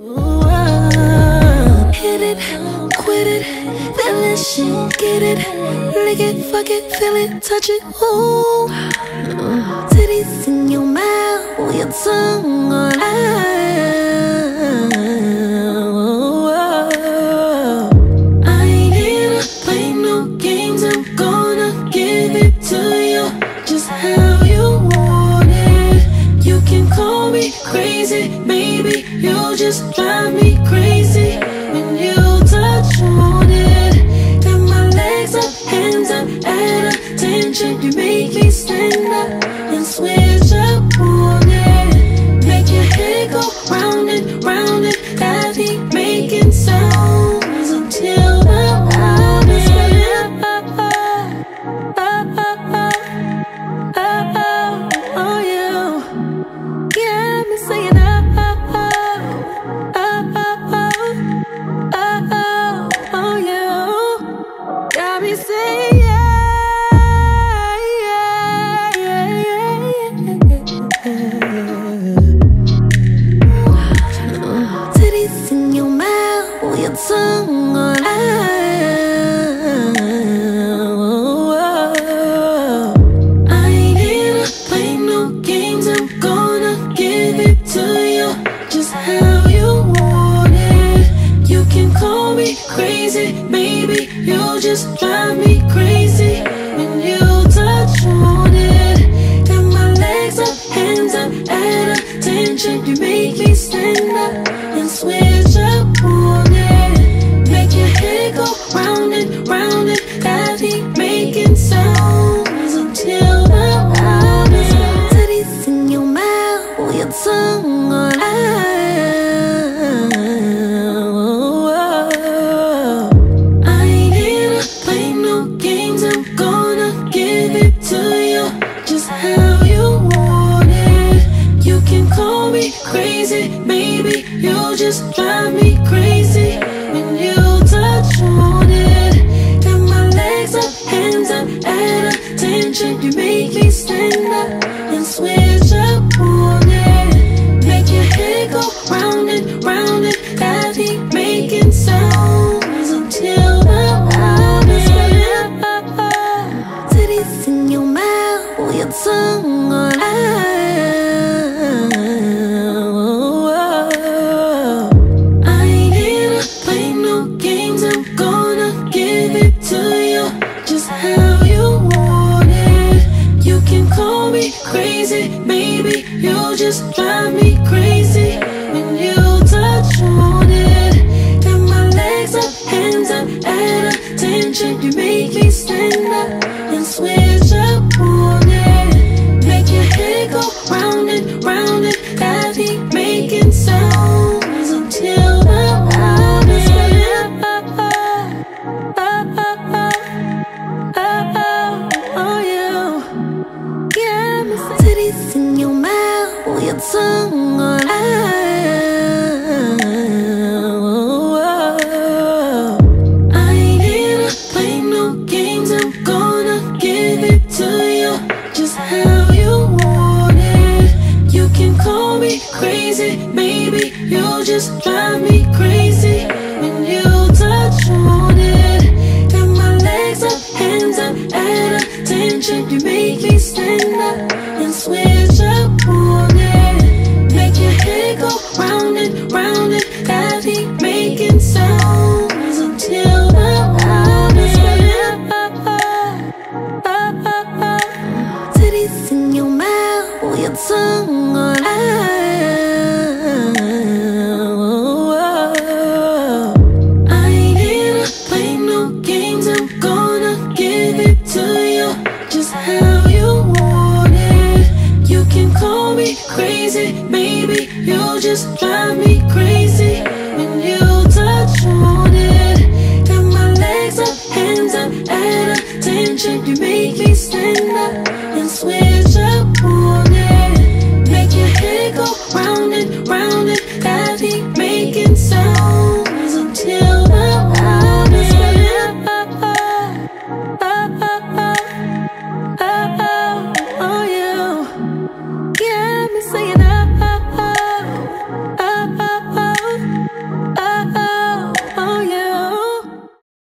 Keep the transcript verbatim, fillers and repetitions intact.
Ooh, hit it, quit it, feel it, shit, get it, lick it, fuck it, feel it, touch it. Ooh, titties in your mouth, your tongue on out. Crazy, baby, you just drive me crazy when you touch on it. Got my legs up, hands up, at attention. You make me stand up and switch up on it. Make your head go round and round it. I keep making sounds until the morning. Oh, oh, oh, oh, oh, oh, oh, yeah. Yeah. Singing up, up, up, up, up, up, up, oh yeah. Got me saying yeah, yeah, yeah, yeah. Titties in your mouth, your tongue on out. I ain't here to play no games. I'm gonna give it to you, just how you want it. You can call me crazy, baby, you just drive me crazy when you touch on it. Got my legs up, hands up, at attention. You make me stand up and switch up on it. Make your head go round and round it. I keep making sounds until the morning. Titties in your mouth, your tongue. Crazy, baby, you just drive me crazy when you touch on it. Got my legs up, hands up, at attention. You make me stand up and switch up on it. Make your head go round and round it. I keep making sounds until the morning. Titties in your mouth, your tongue on out. Crazy, baby, you just drive me crazy when you touch on it. Got my legs up, hands up, at attention. You make me stand up and switch up on it. Make your head go round and round it. I keep making sounds until the morning. Oh, oh, oh, oh, oh, oh, yeah. Yeah. Titties in your mouth, your tongue on out. I ain't here to play no games. I'm gonna give it to you, just how you want it. You can call me crazy, baby, you just drive me crazy when you touch on it. Got my legs up, hands up, at attention. You make me stand up and switch up on it. Make your head go round and round it. I keep